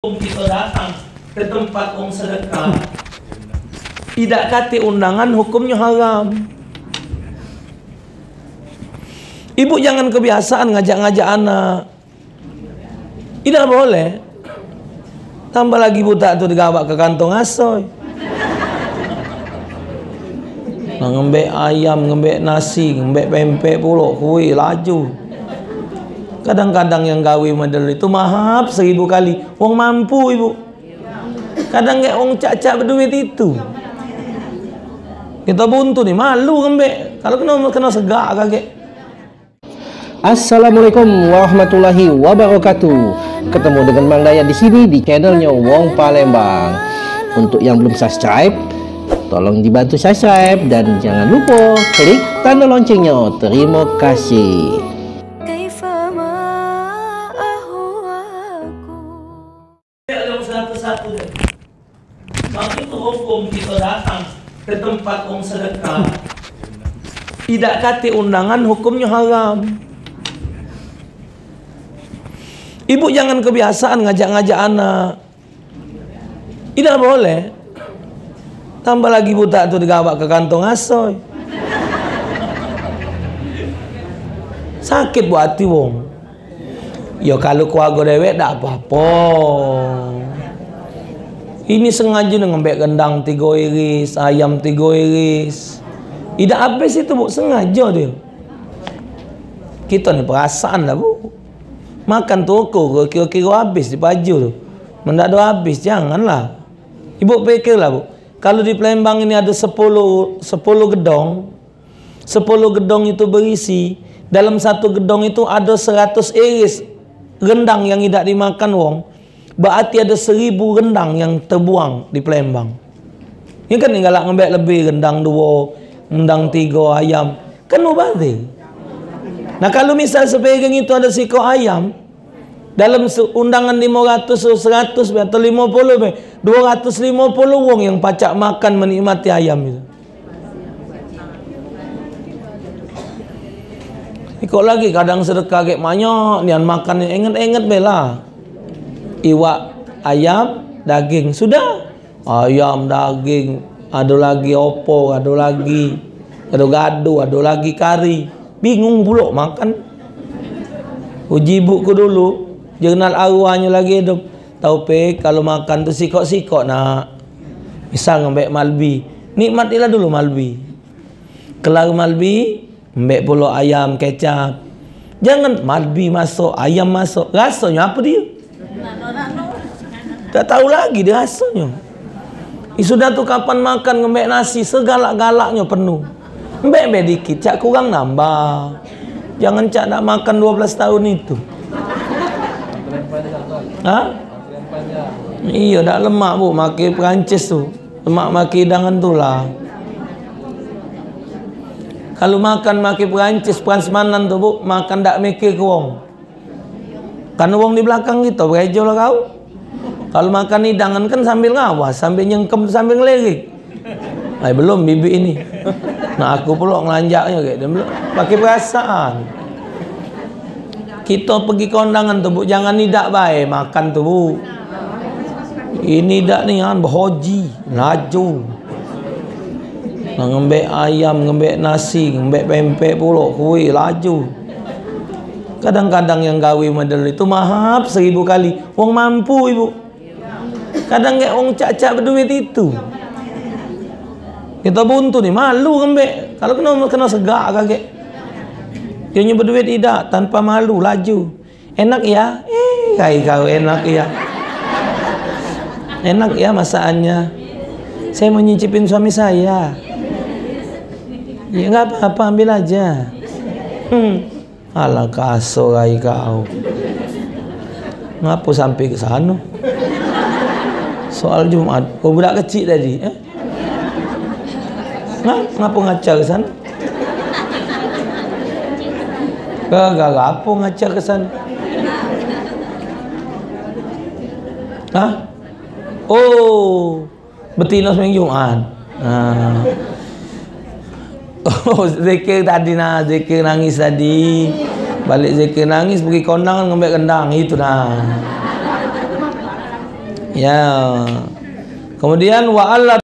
Kita datang ke tempat Om sedekah, tidak kati undangan hukumnya haram. Ibu jangan kebiasaan ngajak-ngajak anak, tidak boleh. Tambah lagi buta tuh digawak ke kantong asoy. Nah, ngembek ayam, ngembek nasi, ngembek pempek pulau, kui laju. Kadang-kadang yang gawe model itu mahap 1000 kali. Wong mampu ibu. Kadang kayak wong cak-cak berduit itu. Kita buntu nih, malu kembek. Kalau kena segak kakek. Assalamualaikum warahmatullahi wabarakatuh. Ketemu dengan Mang Dayat di sini di channelnya Wong Palembang. Untuk yang belum subscribe, tolong dibantu subscribe dan jangan lupa klik tanda loncengnya. Terima kasih. Ke tempat Om sedekah, tidak kati undangan hukumnya haram. Ibu jangan kebiasaan ngajak-ngajak anak, tidak boleh. Tambah lagi buta tuh digawak ke kantong asoy. Sakit buat hati wong. Yo kalau keluarga dewek dak apa-apa. Ini sengaja ngembek gendang 3 iris, ayam 3 iris. Tidak habis itu bu, sengaja dia. Kita nih perasaan lah bu. Makan toko, kira-kira habis di baju tuh. Mendak ada habis, janganlah. Ibu pikirlah bu, kalau di Palembang ini ada 10 gedong. 10 gedong itu berisi. Dalam satu gedong itu ada 100 iris gendang yang tidak dimakan wong. Berarti ada 1000 rendang yang terbuang di Palembang. Ini kan tinggal ngembek lebih rendang 2, rendang 3 ayam. Kan mubazir. Nah kalau misal sepegang itu ada siko ayam, dalam undangan 500, 100, atau 50, 250 wong yang pacak makan menikmati ayam itu. Ikut lagi kadang sedekah kaget banyak, nian makan inget-inget bela. Iwak, ayam, daging. Sudah. Ayam, daging. Ada lagi opo, ada lagi gado-gado, ada lagi kari. Bingung pulak makan. Uji buku dulu. Jurnal arwahnya lagi hidup. Taufik kalau makan tu sikok-sikok nak. Misal ngembek malbi. Nikmatilah dulu malbi. Kelar malbi, ngembek pulak ayam, kecap. Jangan malbi masuk, ayam masuk. Rasanya apa dia? Tak tahu lagi dia rasanya. Sudah tu kapan makan ngembek nasi segalak-galaknya penuh. Ngembek dikit, cak kurang nambah. Jangan cak nak makan 12 tahun itu. Ha? Iya, dak lemak bu, maki Perancis tu. Lemak maki hidangan tu lah. Kalau makan maki Perancis manan tu bu, makan dak mikir kurang. Kan wong di belakang kita, berejo lah kau. Kalau makan hidangan kan sambil ngawas, sambil nyengkem, sambil ngelirik. Ay, belum bibi ini. Nah aku pula ngelanjaknya kayak dia belum. Pakai perasaan. Kita pergi kondangan tuh bu, jangan tidak baik makan tuh bu. Ini tidak nih kan berhoji, laju. Nah, ngembek ayam, ngembek nasi, ngembek pempek pula, kui laju. Kadang-kadang yang gawe model itu mahap 1000 kali. Wong mampu ibu. Kadang kayak wong cak-cak berduit itu. Kita buntu nih, malu ngembek. Kalau kena segak kakek. Dia berduit tidak, tanpa malu, laju. Enak ya? Kai kau enak ya. Enak ya masakannya. Saya mau nyicipin suami saya. Ya nggak apa-apa, ambil aja. Alah kaso kai kau. Ngapu sampai ke sana. Soal Jumat, kau budak kecil tadi. Ngapu ngaca ke sana? Ngapu ngaca ke sana? Hah? Oh, betina seminggu Jumat. Nah. Oh, zikir tadi nah, zikir nangis tadi. Balik zikir nangis, pergi kondangan ngembek kendang itu nah. Ya. Kemudian wa